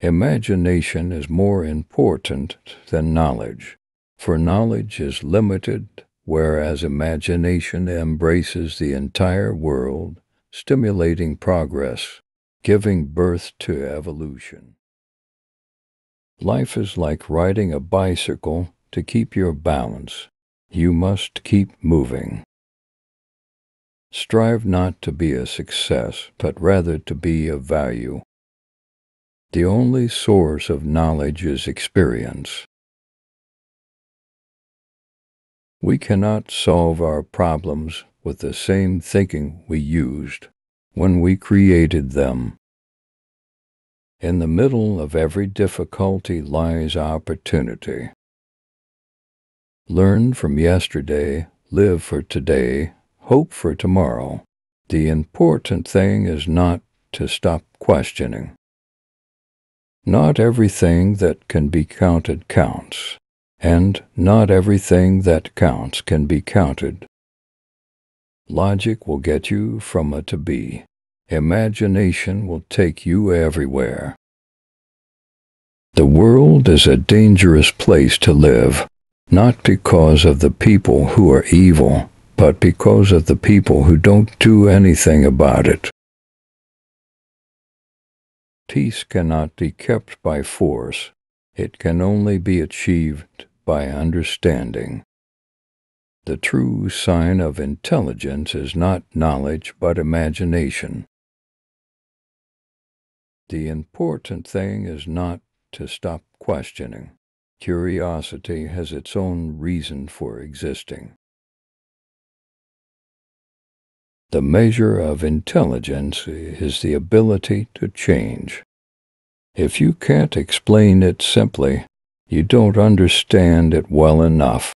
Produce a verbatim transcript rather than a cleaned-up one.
Imagination is more important than knowledge, for knowledge is limited, whereas imagination embraces the entire world, stimulating progress, giving birth to evolution. Life is like riding a bicycle. To keep your balance, you must keep moving. Strive not to be a success, but rather to be of value. The only source of knowledge is experience. We cannot solve our problems with the same thinking we used when we created them. In the middle of every difficulty lies opportunity. Learn from yesterday, live for today, hope for tomorrow. The important thing is not to stop questioning. Not everything that can be counted counts, and not everything that counts can be counted. Logic will get you from A to B. Imagination will take you everywhere. The world is a dangerous place to live, not because of the people who are evil, but because of the people who don't do anything about it. Peace cannot be kept by force. It can only be achieved by understanding. The true sign of intelligence is not knowledge, but imagination. The important thing is not to stop questioning. Curiosity has its own reason for existing. The measure of intelligence is the ability to change. If you can't explain it simply, you don't understand it well enough.